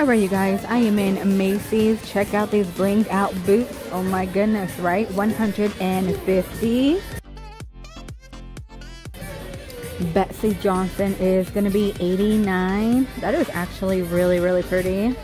Alright you guys, I am in Macy's. Check out these blinged out boots. Oh my goodness, right? $150. Betsy Johnson is going to be $89. That is actually really, really pretty.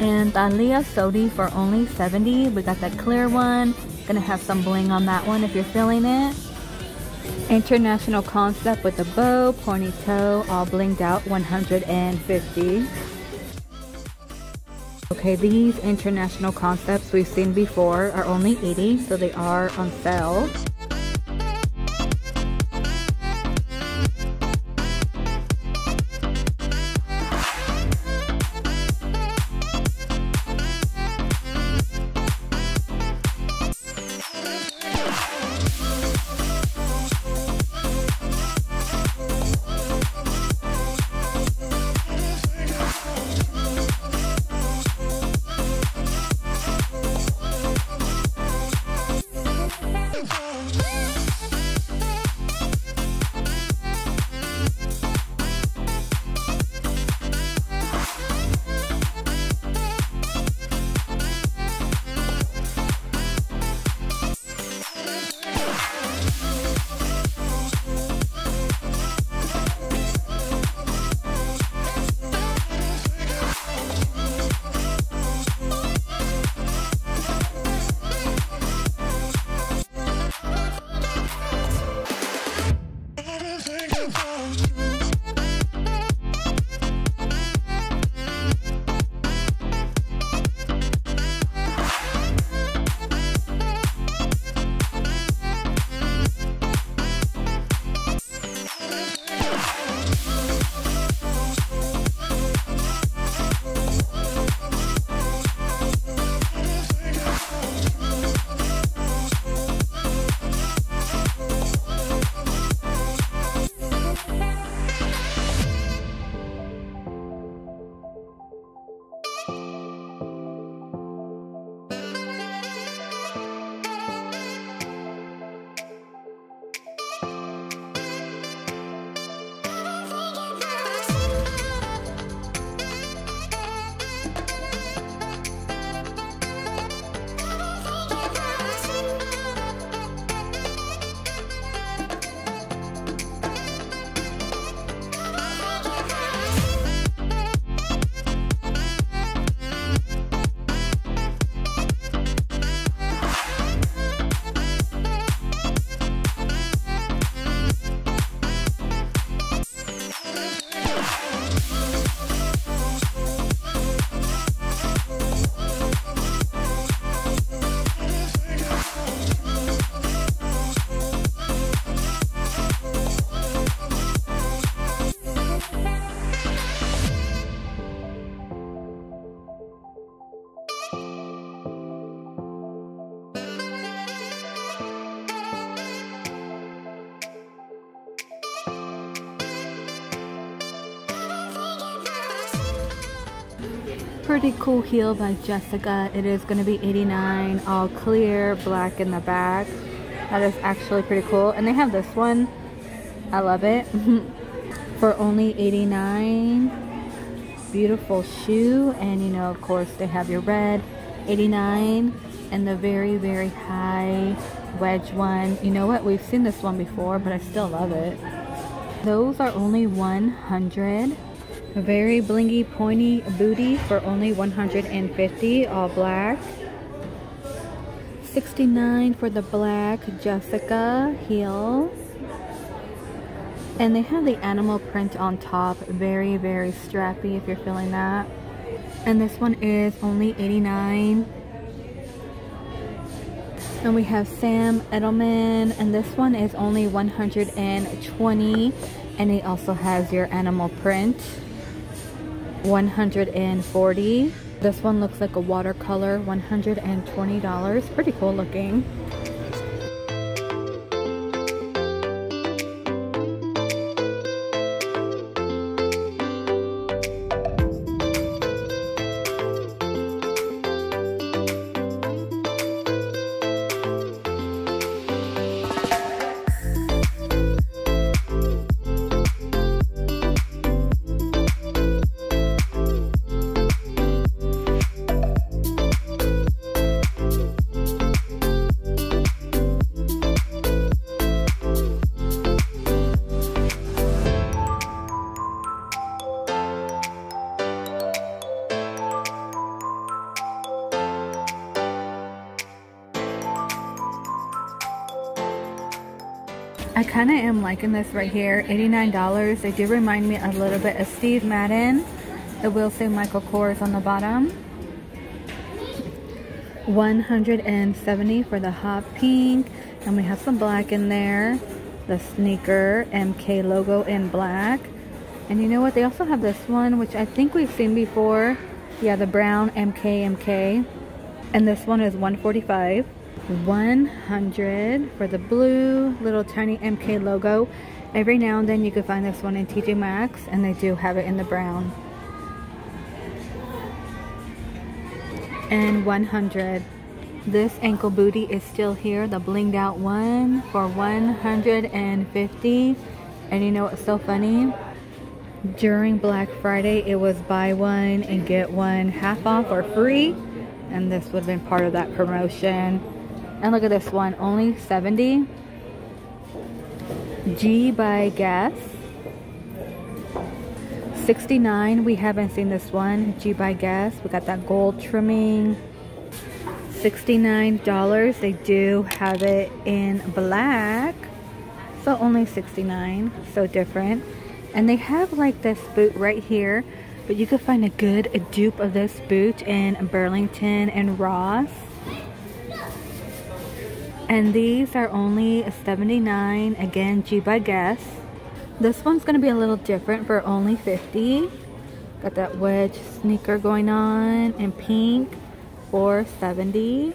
And Thalia Sodi for only $70. We got that clear one. Going to have some bling on that one if you're feeling it. International Concept with a bow, ponytail, all blinged out, $150. Okay, these International Concepts we've seen before are only $80, so they are on sale. Pretty cool heel by Jessica. It is going to be $89, all clear, black in the back. That is actually pretty cool. And they have this one. I love it. For only $89. Beautiful shoe. And you know, of course, they have your red. $89. And the very, very high wedge one. You know what? We've seen this one before, but I still love it. Those are only $100. Very blingy pointy booty for only $150, all black. $69 for the black Jessica heel. And they have the animal print on top. Very, very strappy if you're feeling that. And this one is only $89. And we have Sam Edelman, and this one is only $120. And it also has your animal print. $140. This one looks like a watercolor. $120. Pretty cool looking. I kind of am liking this right here. $89. They do remind me a little bit of Steve Madden. It will say Michael Kors on the bottom. $170 for the hot pink. And we have some black in there. The sneaker MK logo in black. And you know what? They also have this one, which I think we've seen before. Yeah, the brown MK. And this one is $145. $100 for the blue little tiny MK logo. Every now and then you can find this one in TJ Maxx, and they do have it in the brown. And $100. This ankle booty is still here, the blinged out one, for $150. And you know what's so funny? During Black Friday, it was buy one and get one half off or free, and this would have been part of that promotion. And look at this one, only $70. G by Guess. $69. We haven't seen this one, G by Guess. We got that gold trimming. $69. They do have it in black. So only $69. So different. And they have like this boot right here. But you could find a good dupe of this boot in Burlington and Ross. And these are only $79. Again, G by Guess. This one's going to be a little different for only $50. Got that wedge sneaker going on in pink for $70.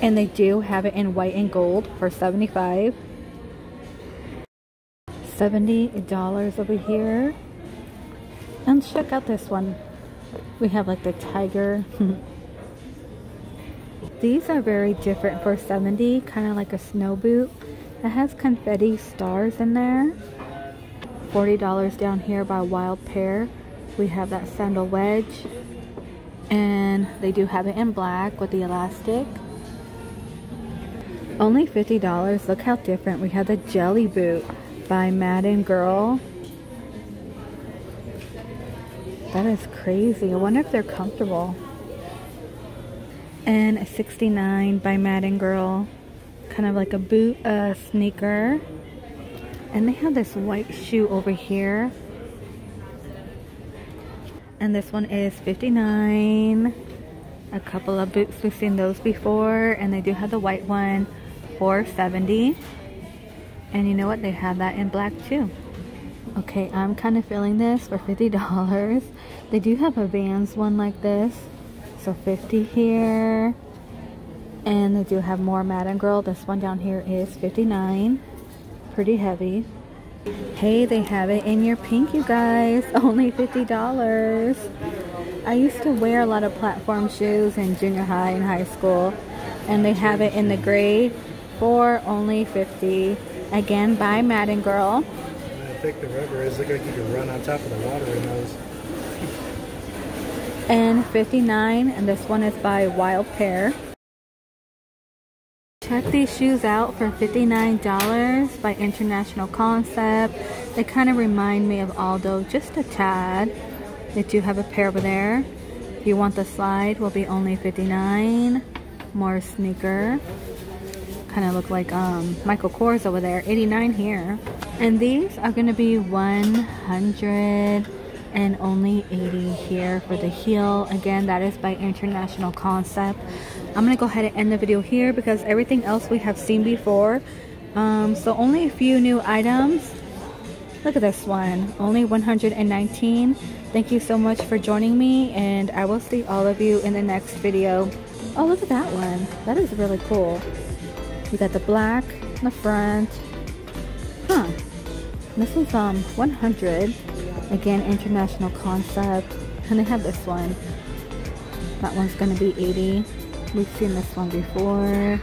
And they do have it in white and gold for $75. $70 over here. And check out this one. We have like the tiger. These are very different for $70, kind of like a snow boot. It has confetti stars in there. $40 down here by Wild Pear. We have that sandal wedge. And they do have it in black with the elastic. Only $50. Look how different. We have the jelly boot by Madden Girl. That is crazy. I wonder if they're comfortable. And $69 by Madden Girl. Kind of like a boot, sneaker. And they have this white shoe over here. And this one is $59. A couple of boots, we've seen those before. And they do have the white one for $70. And you know what? They have that in black too. Okay, I'm kind of feeling this for $50. They do have a Vans one like this. So $50 here. And they do have more Madden Girl. This one down here is $59. Pretty heavy. Hey, they have it in your pink, you guys. Only $50. I used to wear a lot of platform shoes in junior high and high school. And they have it in the gray for only $50. Again, by Madden Girl. How thick the rubber is. Look like you can run on top of the water in those. And $59, and this one is by Wild Pear. Check these shoes out for $59 by International Concept. They kind of remind me of Aldo, just a tad. They do have a pair over there. If you want the slide, will be only $59. More sneaker. Kind of look like Michael Kors over there. $89 here. And these are going to be $100. And only $80 here for the heel. Again, that is by International Concept. I'm gonna go ahead and end the video here because everything else we have seen before. So only a few new items. Look at this one, only $119. Thank you so much for joining me, and I will see all of you in the next video. Oh, look at that one. That is really cool. We got the black in the front. Huh. This is $100. Again, International Concept. And they have this one. That one's gonna be $80. We've seen this one before.